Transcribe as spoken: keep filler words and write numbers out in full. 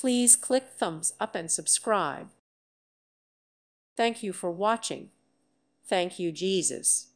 Please click thumbs up and subscribe. Thank you for watching. Thank you, Jesus.